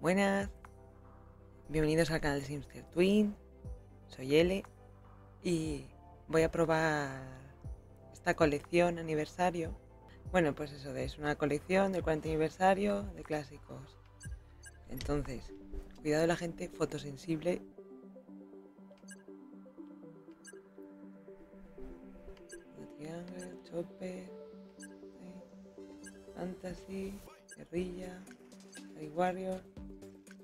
Buenas, bienvenidos al canal de Simster Twin, soy L y voy a probar esta colección aniversario. Bueno, pues eso, es una colección del 40 aniversario de clásicos. Entonces, cuidado de la gente fotosensible. Triangle, Chopper, Fantasy, Guerrilla, Sky Warrior,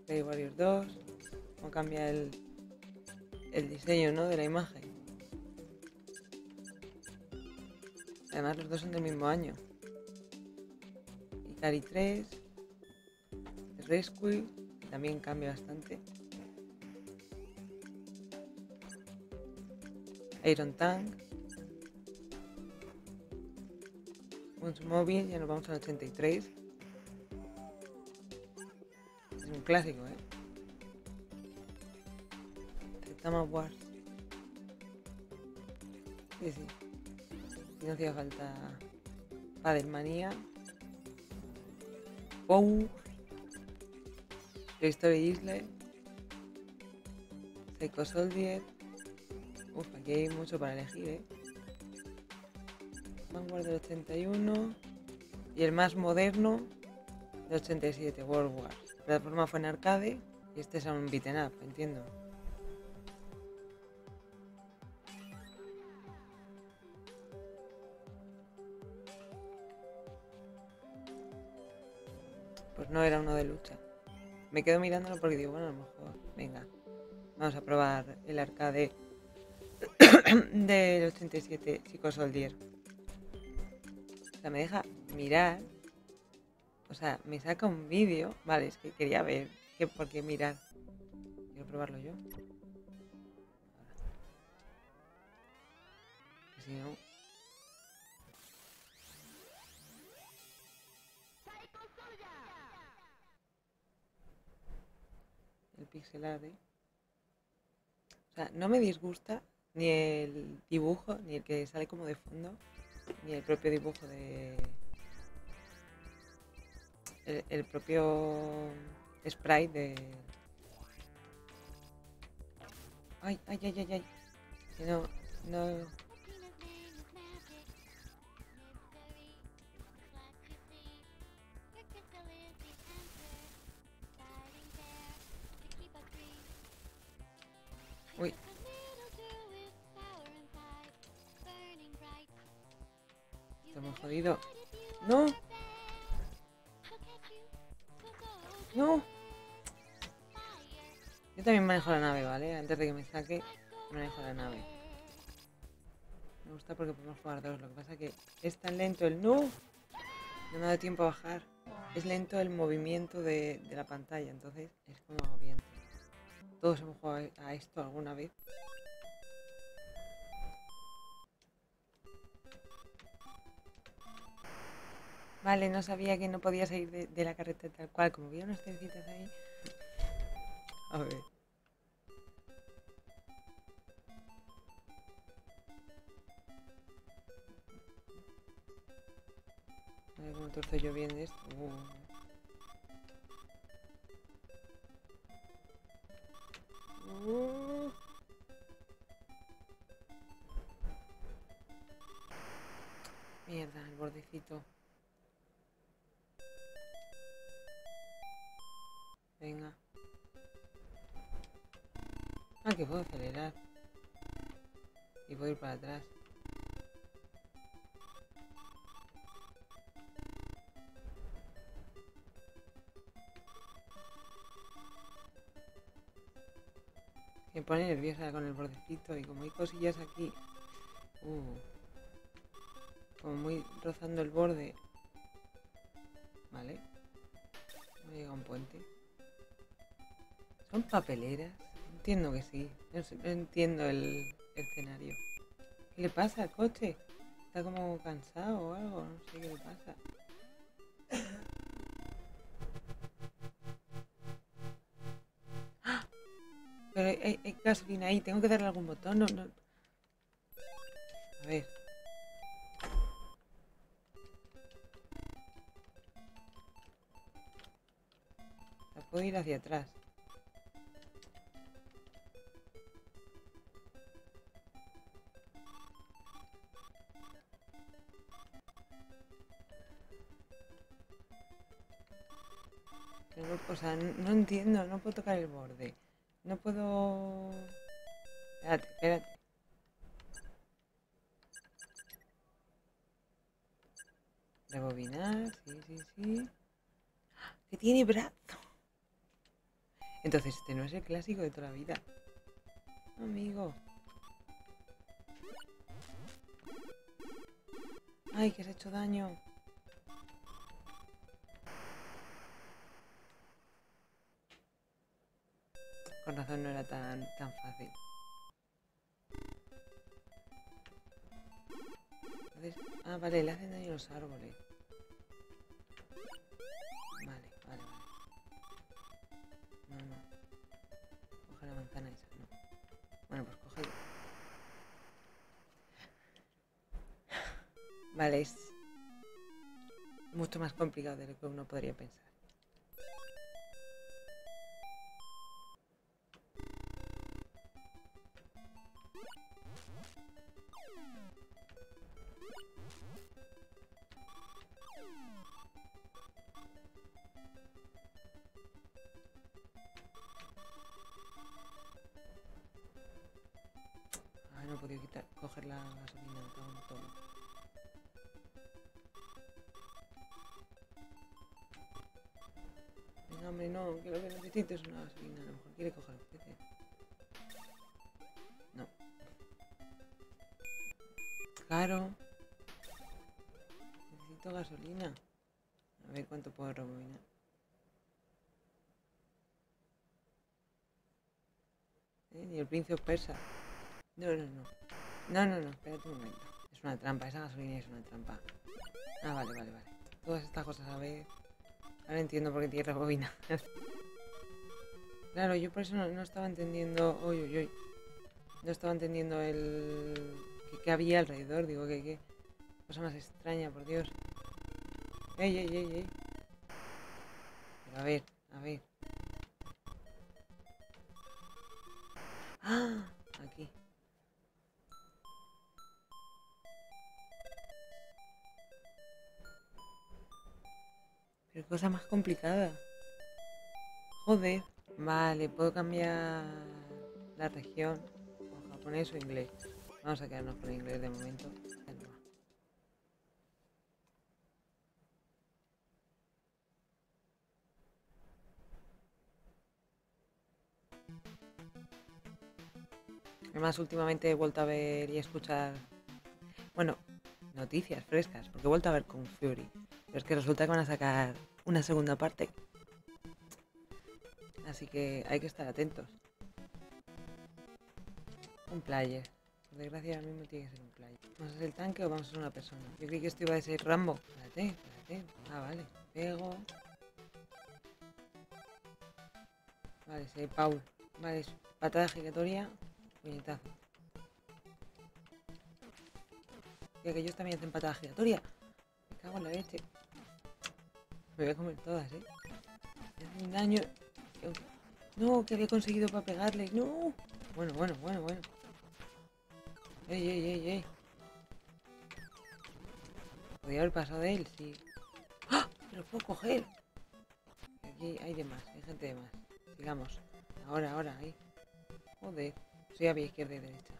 Play Warriors 2, cómo cambia el diseño, ¿no?, de la imagen. Además los dos son del mismo año. Ikari 3, Rescue, que también cambia bastante. Iron Tank. Once Mobile, ya nos vamos al 83. Es un clásico, ¿eh? Tamar. Sí. No hacía falta. Pader Manía Power, Isle Psycho Soldier. Uf, aquí hay mucho para elegir, ¿eh? Vanguard del 81 y el más moderno del 87, World War. La plataforma fue en arcade y este es un beaten up, entiendo. Pues no era uno de lucha. Me quedo mirándolo porque digo, bueno, a lo mejor, venga, vamos a probar el arcade del 87, Psycho Soldier. O sea, me deja mirar, o sea, me saca un vídeo. Vale, es que quería ver por qué mirar. Quiero probarlo yo. Si no... El pixel art, ¿eh? O sea, no me disgusta ni el dibujo, ni el que sale como de fondo, ni el propio dibujo de... El propio sprite de... Ay. No. Uy. Estamos jodidos. No. Yo también manejo la nave, ¿vale? Antes de que me saque, manejo la nave. Me gusta porque podemos jugar dos. Lo que pasa es que es tan lento el... ¡No! No me da tiempo a bajar. Es lento el movimiento de la pantalla, entonces es como agobiante. Todos hemos jugado a esto alguna vez. Vale, no sabía que no podía salir de la carreta tal cual. Como vi unas trencitas ahí. A ver. A ver cómo torzo yo bien de esto. Mierda, el bordecito. Venga. Ah, que puedo acelerar. Y puedo ir para atrás. Me pone nerviosa con el bordecito y como hay cosillas aquí, como muy rozando el borde. Vale, no llega a un puente. ¿Son papeleras? Entiendo que sí. No entiendo el escenario. ¿Qué le pasa al coche? Está como cansado o algo, no sé qué le pasa. Pero hay gasolina ahí, tengo que darle algún botón, no. A ver. ¿La puedo ir ir hacia atrás. O sea, no entiendo, no puedo tocar el borde. No puedo... Espérate, espérate. Rebobinar, sí, sí, sí. ¡Ah! ¡Que tiene brazo! Entonces este no es el clásico de toda la vida. Amigo. ¡Ay, que se ha hecho daño! Con razón no era tan fácil. Entonces, ah, vale, le hacen daño a los árboles. Vale, vale, vale. No, no. Coge la manzana esa, no. Bueno, pues coge. Vale, es mucho más complicado de lo que uno podría pensar. Coger la gasolina, todo. Venga, hombre, no, que lo que necesito es una gasolina, a lo mejor quiere coger el PC. No. Claro. Necesito gasolina. A ver cuánto puedo rebobinar. Ni el príncipe persa. No, no, no. No, no, no, espérate un momento. Es una trampa, esa gasolina es una trampa. Ah, vale, vale, vale. Todas estas cosas a ver. Ahora entiendo por qué tiene rebobina. Claro, yo por eso no estaba entendiendo... Uy, uy, uy. No estaba entendiendo el... ¿Qué había alrededor? Digo, ¿qué? Cosa más extraña, por Dios. Ey, ey, ey, ey. Pero a ver, a ver. ¡Ah! Aquí. Pero cosa más complicada. Joder. Vale, puedo cambiar la región o japonés o inglés. Vamos a quedarnos con inglés de momento. Además, últimamente he vuelto a ver y a escuchar... Bueno, noticias frescas, porque he vuelto a ver con Fury. Pero es que resulta que van a sacar una segunda parte. Así que hay que estar atentos. Un player. Por desgracia ahora mismo tiene que ser un player. ¿Vamos a ser el tanque o vamos a ser una persona? Yo creí que esto iba a ser Rambo. Espérate, espérate. Ah, vale. Pego. Vale, se Paul. Vale, patada giratoria. Puñetazo. Y aquellos también hacen patada giratoria. Me cago en la leche. Me voy a comer todas, ¿eh? Me hacen daño. No, que había conseguido para pegarle. No. Bueno. Ey. Podría haber pasado de él, sí. ¡Ah! ¡Me lo puedo coger! Aquí hay de más, hay gente de más. Sigamos. Ahora, ahí. Joder. Soy a pie izquierda y derecha.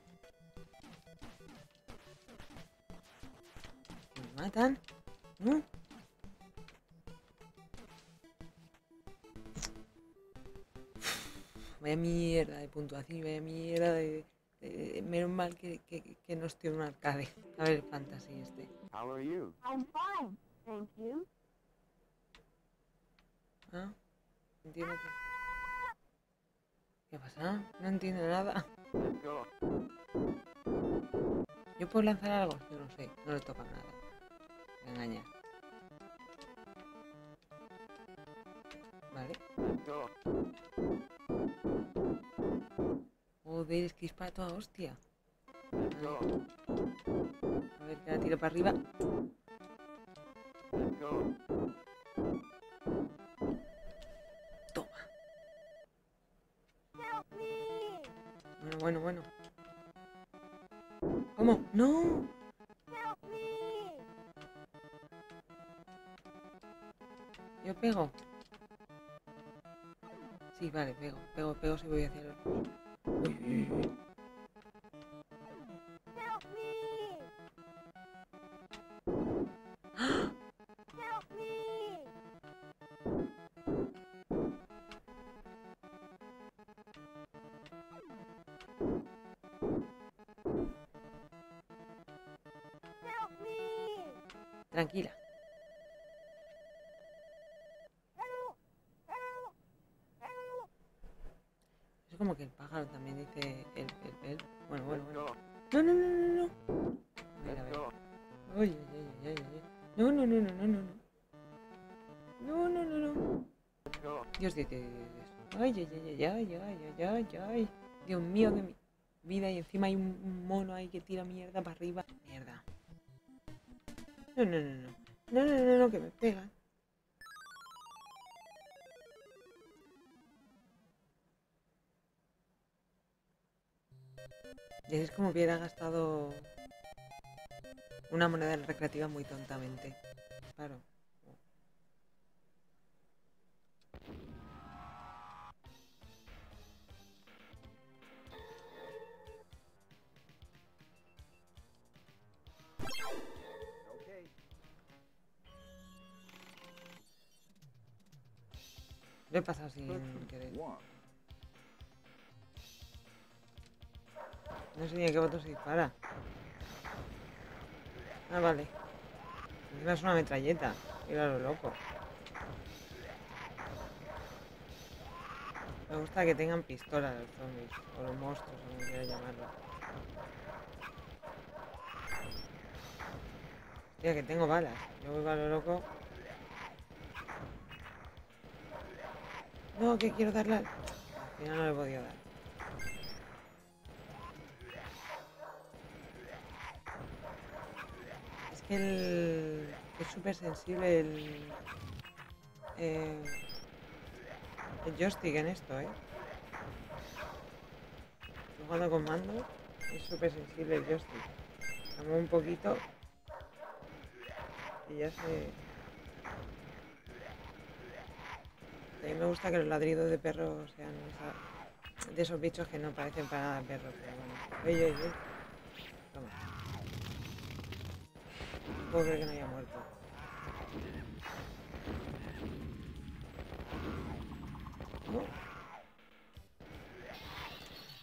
¿Me matan? ¿No? Vaya mierda de puntuación, vaya mierda de menos mal que no estoy en un arcade. A ver, Fantasy este. How are you? I'm fine, thank you. Ah, entiendo que... ¿Qué pasa? No entiendo nada. ¿Yo puedo lanzar algo? Yo no sé, no le toca nada. Me engaña. Vale. Joder, es que dispara toda hostia. Vale. A ver, que la tiro para arriba. Toma. bueno. ¿Cómo? ¡No! ¿Yo pego? Sí, vale, pego si voy hacia el otro. Uy. Tranquila. Es como que el pájaro también dice el. Bueno. No. A ver. Ay. No. Dios. Ay. Dios mío de mi vida. Y encima hay un mono ahí que tira mierda para arriba. Mierda. No, que me pegan. Y es como hubiera gastado una moneda recreativa muy tontamente. Claro. Lo he pasado sin querer. No sé ni a qué botón se dispara. Ah, vale. Encima es una metralleta. Era lo loco. Me gusta que tengan pistolas los zombies. O los monstruos, como quiera llamarlo. Hostia, que tengo balas. Yo voy a lo loco. No, que quiero darla. Al final no le he podido dar. Es que el... Es súper sensible el joystick en esto, ¿eh? Estoy jugando con mando. Es súper sensible el joystick. La muevo un poquito. Y ya se... A mí me gusta que los ladridos de perros sean de esos bichos que no parecen para nada perros, pero bueno. Oye. Toma. No puedo creer que no haya muerto.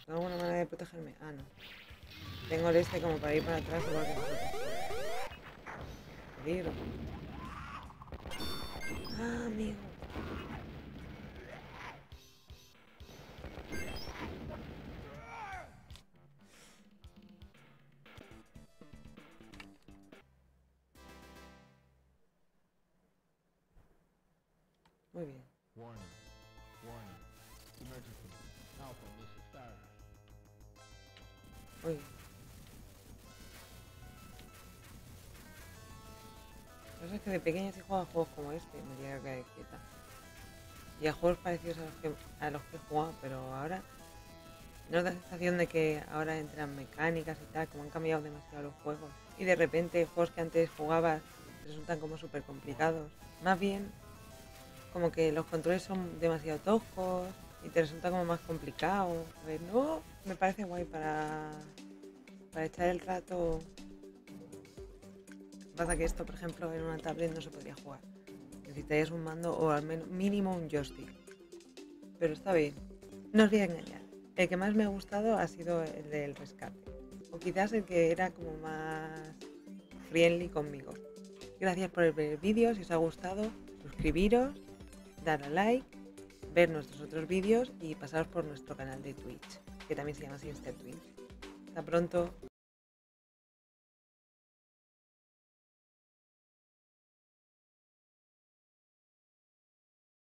¿Tengo alguna manera de protegerme? Ah, no. Tengo el este como para ir para atrás igual que nosotros. Peligro. Ah, amigo. Muy bien. Uy. Lo que pasa es que de pequeña se jugaba a juegos como este, me llegué a caer quieta. Y a juegos parecidos a los que jugaba, pero ahora no da la sensación de que ahora entran mecánicas y tal, como han cambiado demasiado los juegos. Y de repente juegos que antes jugabas resultan como súper complicados. Más bien, como que los controles son demasiado toscos y te resulta como más complicado. A ver, no, me parece guay para echar el rato. Pasa que esto, por ejemplo, en una tablet no se podría jugar. Necesitarías un mando o al menos mínimo un joystick. Pero está bien. No os voy a engañar. El que más me ha gustado ha sido el del rescate. O quizás el que era como más friendly conmigo. Gracias por ver el vídeo. Si os ha gustado, suscribiros, dar a like, ver nuestros otros vídeos y pasaros por nuestro canal de Twitch, que también se llama Simster Twin. Hasta pronto.